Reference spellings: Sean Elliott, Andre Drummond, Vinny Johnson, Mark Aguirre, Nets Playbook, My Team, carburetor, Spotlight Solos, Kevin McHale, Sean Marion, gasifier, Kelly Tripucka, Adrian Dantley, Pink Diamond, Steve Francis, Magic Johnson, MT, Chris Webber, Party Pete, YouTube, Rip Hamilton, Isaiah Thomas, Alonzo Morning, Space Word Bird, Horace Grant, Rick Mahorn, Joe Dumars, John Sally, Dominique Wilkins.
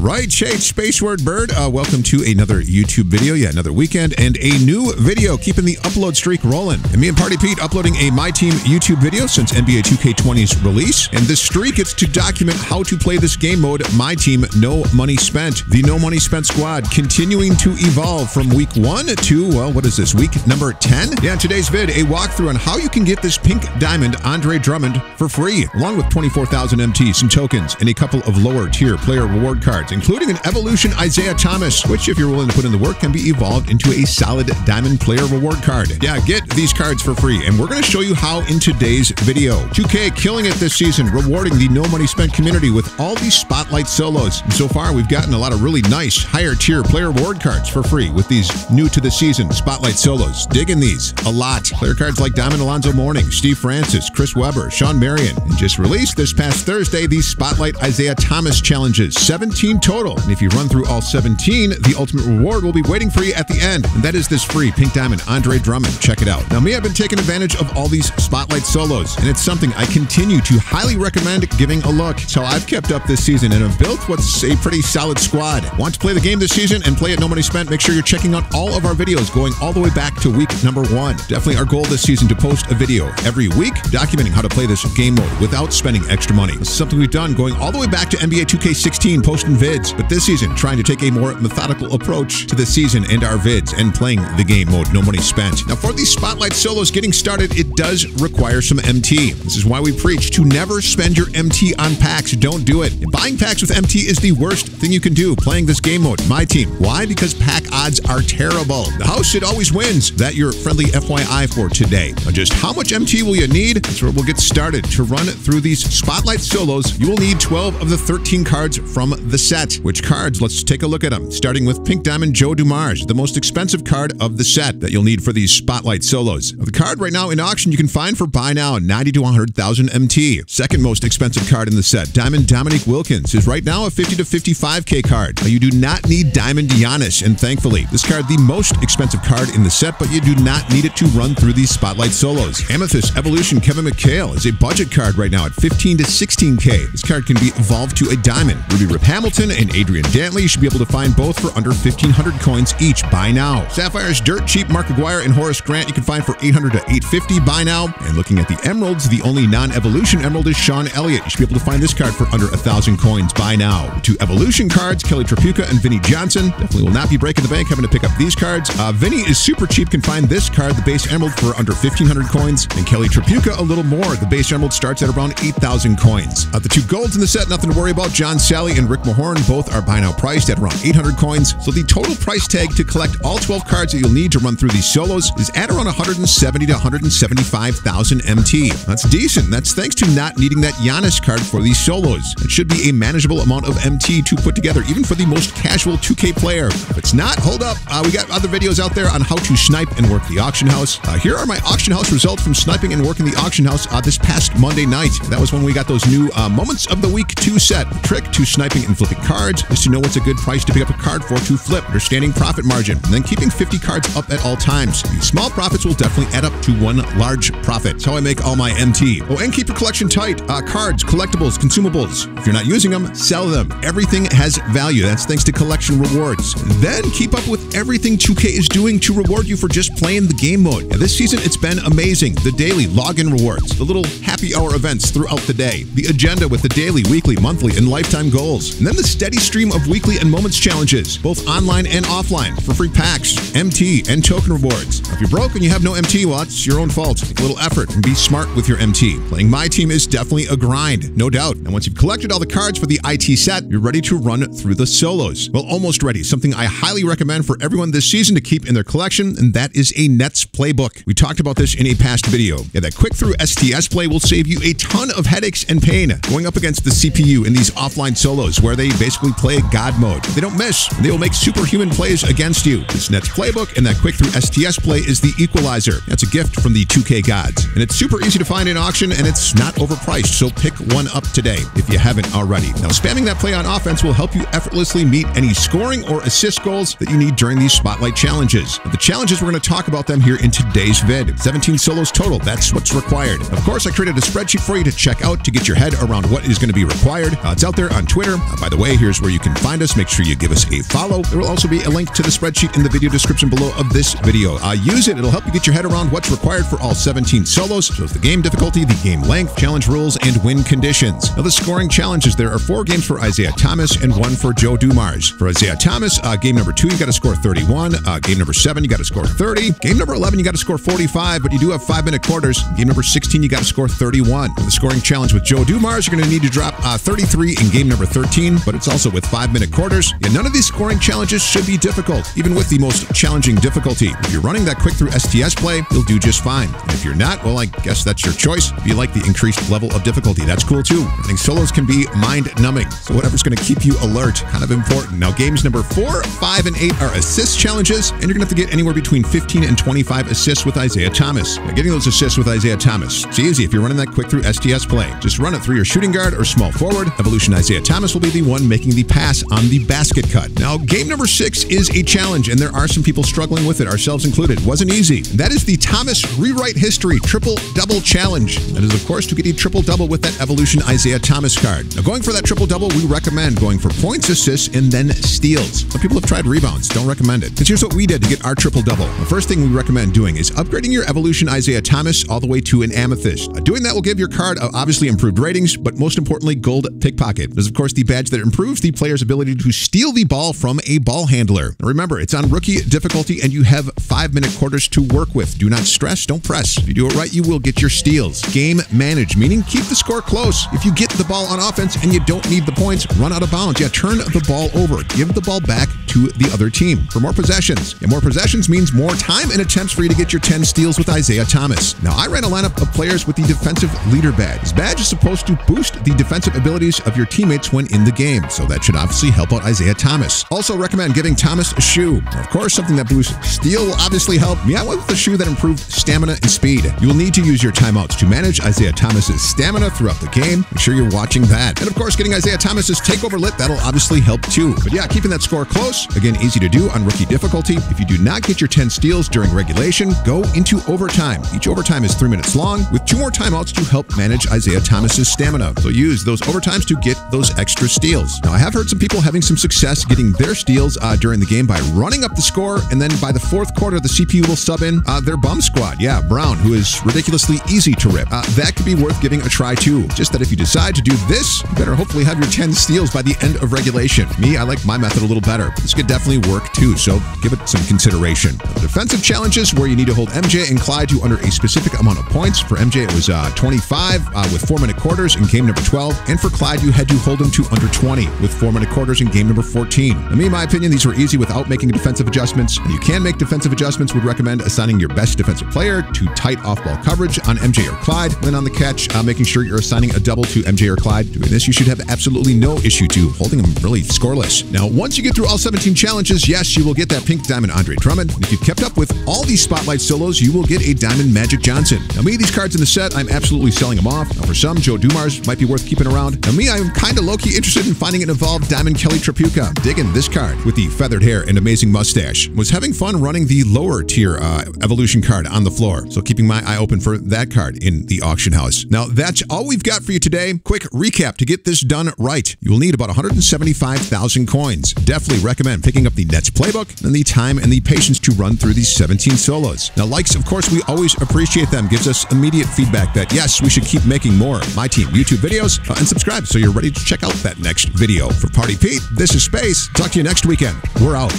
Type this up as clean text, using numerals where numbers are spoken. right shade, Space Word Bird. Welcome to another YouTube video. Yeah, another weekend and a new video, keeping the upload streak rolling. And me and Party Pete uploading a My Team YouTube video since NBA 2K20's release. And this streak, it's to document how to play this game mode, My Team, No Money Spent. The No Money Spent squad continuing to evolve from week 1 to, well, what is this, week number 10? Yeah, today's vid, a walkthrough on how you can get this pink diamond Andre Drummond for free, along with 24,000 MT, some tokens, and a couple of lower tier player reward cards, including an evolution Isaiah Thomas, which, if you're willing to put in the work, can be evolved into a solid diamond player reward card. Yeah, get these cards for free, and we're going to show you how in today's video. 2K killing it this season, rewarding the No Money Spent community with all these Spotlight Solos. And so far, we've gotten a lot of really nice higher tier player reward cards for free with these new to the season Spotlight Solos. Digging these a lot. Player cards like Diamond Alonzo Morning, Steve Francis, Chris Webber, Sean Marion, and just released this past Thursday, the Spotlight Isaiah Thomas challenges, 17 total. And if you run through all 17, the ultimate reward will be waiting for you at the end. And that is this free pink diamond Andre Drummond. Check it out. Now, me, I've been taking advantage of all these Spotlight Solos, and it's something I continue to highly recommend giving a look. So I've kept up this season and have built what's a pretty solid squad. Want to play the game this season and play it No Money Spent? Make sure you're checking out all of our videos going all the way back to week number 1. Definitely our goal this season to post a video every week documenting how to play this game mode without spending extra money. This is something we've done going all the way back to NBA 2K16 posting vids, but this season trying to take a more methodical approach to the season and our vids and playing the game mode No Money Spent. Now, for these Spotlight Solos, getting started, it does require some MT. This is why we preach to never spend your MT on packs. Don't do it. And buying packs with MT is the worst thing you can do playing this game mode, My Team. Why? Because pack odds are terrible. The house, it always wins. That your friendly FYI for today. Now, just how much MT will you need? That's where we'll get started. To run through these Spotlight Solos, you will need 12 of the 13 cards from the set. Which cards? Let's take a look at them. Starting with pink diamond Joe Dumars, the most expensive card of the set that you'll need for these Spotlight Solos. The card right now in auction you can find for buy now, 90 to 100,000 MT. Second most expensive card in the set, diamond Dominique Wilkins, is right now a 50 to 55K card. Now, you do not need diamond Giannis, and thankfully, this card the most expensive card in the set, but you do not need it to run through these Spotlight Solos. Amethyst evolution Kevin McHale is a budget card right now at 15 to 16K. This card can be evolved to a diamond. Ruby Rip Hamilton and Adrian Dantley, you should be able to find both for under 1,500 coins each. Buy now. Sapphire's dirt cheap Mark Aguirre and Horace Grant, you can find for 800 to 850. Buy now. And looking at the emeralds, the only non-evolution emerald is Sean Elliott. You should be able to find this card for under 1,000 coins. Buy now. Two evolution cards, Kelly Tripucka and Vinny Johnson. Definitely will not be breaking the bank having to pick up these cards. Vinny is super cheap. Can find this card, the base emerald, for under 1,500 coins. And Kelly Tripucka a little more. The base emerald starts at around 8,000 coins. The two golds in the set, nothing to worry about. John Sally and Rick Mahorn both are buy now priced at around 800 coins. So the total price tag to collect all 12 cards that you'll need to run through these solos is at around 170 to 175,000 MT. That's decent. That's thanks to not needing that Giannis card for these solos. It should be a manageable amount of MT to put together, even for the most casual 2K player. If it's not, hold up. We got other videos out there on how to snipe and work the auction house. Here are my auction house results from sniping and working the auction house this past Monday night. That was when we got those new Moments of the Week 2 set. The trick to sniping and flipping cards is to know what's a good price to pick up a card for to flip, understanding profit margin, and then keeping 50 cards up at all times. These small profits will definitely add up to one large profit. That's how I make all my MT. Oh, and keep your collection tight. Cards, collectibles, consumables. If you're not using them, sell them. Everything has value. That's thanks to collection rewards. Then keep up with everything 2K is doing to reward you for just playing the game mode. Now, this season, it's been amazing. The daily login rewards, the little happy hour events throughout the day, the agenda with the daily, weekly, monthly, and lifetime goals, and then the steady stream of weekly and moments challenges, both online and offline, for free packs, MT, and token rewards. Now, if you're broke and you have no MT, well, it's your own fault. Make a little effort and be smart with your MT. Playing My Team is definitely a grind, no doubt. And once you've collected all the cards for the IT set, you're ready to run through the solos. Well, almost ready. Something I highly recommend for everyone this season to keep in their collection, and that is a Nets Playbook. We talked about this in a past video. Yeah, that quick through STS play will save you a ton of headaches and pain going up against the CPU in these offline solos, where they basically play God mode. They don't miss, and they will make superhuman plays against you. This Nets Playbook and that quick through STS play is the equalizer. That's a gift from the 2K gods, and it's super easy to find in auction, and it's not overpriced, so pick one up today if you haven't already. Now, spamming that play on offense will help you effortlessly meet any scoring or assist goals that you need during these Spotlight challenges. And the challenges, we're going to talk about them here in today's vid. 17 solos total, that's what's required. Of course, I created a spreadsheet for you to check out to get your head around what is going to be required. It's out there on Twitter. By the way, away. Here's where you can find us. Make sure you give us a follow. There will also be a link to the spreadsheet in the video description below of this video. Use it. It'll help you get your head around what's required for all 17 solos. Shows the game difficulty, the game length, challenge rules, and win conditions. Now, the scoring challenges. There are 4 games for Isaiah Thomas and 1 for Joe Dumars. For Isaiah Thomas, game number 2, you got to score 31. Game number 7, you got to score 30. Game number 11, you got to score 45, but you do have 5-minute quarters. Game number 16, you got to score 31. For the scoring challenge with Joe Dumars, you're going to need to drop 33 in game number 13, but it's also with 5-minute quarters. And none of these scoring challenges should be difficult, even with the most challenging difficulty. If you're running that quick through STS play, you'll do just fine. And if you're not, well, I guess that's your choice. If you like the increased level of difficulty, that's cool too. I think solos can be mind-numbing, so whatever's going to keep you alert, kind of important. Now, games number 4, 5, and 8 are assist challenges, and you're going to have to get anywhere between 15 and 25 assists with Isaiah Thomas. Now, getting those assists with Isaiah Thomas, it's easy if you're running that quick through STS play. Just run it through your shooting guard or small forward. Evolution Isaiah Thomas will be the one making the pass on the basket cut. Now, game number 6 is a challenge, and there are some people struggling with it, ourselves included. Wasn't easy. That is the Thomas Rewrite History Triple-Double Challenge. That is, of course, to get a triple-double with that Evolution Isaiah Thomas card. Now, going for that triple-double, we recommend going for points, assists, and then steals. But people have tried rebounds. Don't recommend it. Because here's what we did to get our triple-double. The first thing we recommend doing is upgrading your Evolution Isaiah Thomas all the way to an Amethyst. Doing that will give your card obviously improved ratings, but most importantly, gold pickpocket. There's, of course, the badge that improves the player's ability to steal the ball from a ball handler. Now, remember, it's on rookie difficulty, and you have 5-minute quarters to work with. Do not stress. Don't press. If you do it right, you will get your steals. Game manage, meaning keep the score close. If you get the ball on offense and you don't need the points, run out of bounds. Yeah, turn the ball over. Give the ball back to the other team for more possessions. And more possessions means more time and attempts for you to get your 10 steals with Isaiah Thomas. Now, I ran a lineup of players with the defensive leader badge. This badge is supposed to boost the defensive abilities of your teammates when in the game, so that should obviously help out Isaiah Thomas. Also recommend giving Thomas a shoe. Now, of course, something that boosts steal will obviously help. Me, I went with a shoe that improved stamina and speed. You will need to use your timeouts to manage Isaiah Thomas's stamina throughout the game. Make sure you're watching that. And of course, getting Isaiah Thomas's takeover lit, that'll obviously help too. But yeah, keeping that score close. Again, easy to do on rookie difficulty. If you do not get your 10 steals during regulation, go into overtime. Each overtime is 3 minutes long, with 2 more timeouts to help manage Isaiah Thomas's stamina. So use those overtimes to get those extra steals. Now, I have heard some people having some success getting their steals during the game by running up the score, and then by the 4th quarter, the CPU will sub in their bum squad. Yeah, Brown, who is ridiculously easy to rip. That could be worth giving a try too. Just that if you decide to do this, you better hopefully have your 10 steals by the end of regulation. Me, I like my method a little better. This could definitely work too, so give it some consideration. The defensive challenges where you need to hold MJ and Clyde to under a specific amount of points. For MJ, it was 25 with 4-minute quarters in game number 12, and for Clyde, you had to hold him to under 20 with 4-minute quarters in game number 14. To me, in my opinion, these were easy without making defensive adjustments. And you can make defensive adjustments. Would recommend assigning your best defensive player to tight off-ball coverage on MJ or Clyde, and then on the catch, making sure you're assigning a double to MJ or Clyde. Doing this, you should have absolutely no issue to holding them really scoreless. Now, once you get through all 17 challenges, yes, you will get that pink diamond Andre Drummond. If you've kept up with all these Spotlight solos, you will get a diamond Magic Johnson. Now, me, these cards in the set, I'm absolutely selling them off. Now, for some, Joe Dumars might be worth keeping around. Now, me, I'm kind of low-key interested in finding an evolved diamond Kelly Tripucka. Digging this card with the feathered hair and amazing mustache. Was having fun running the lower tier evolution card on the floor, so keeping my eye open for that card in the auction house. Now, that's all we've got for you today. Quick recap: to get this done right, you will need about 175,000 coins. Definitely recommend picking up the Nets Playbook and the time and the patience to run through these 17 solos. Now, likes, of course, we always appreciate them. Gives us immediate feedback that, yes, we should keep making more My Team YouTube videos, and subscribe so you're ready to check out that next video. For Party Pete, this is Space. Talk to you next weekend. We're out.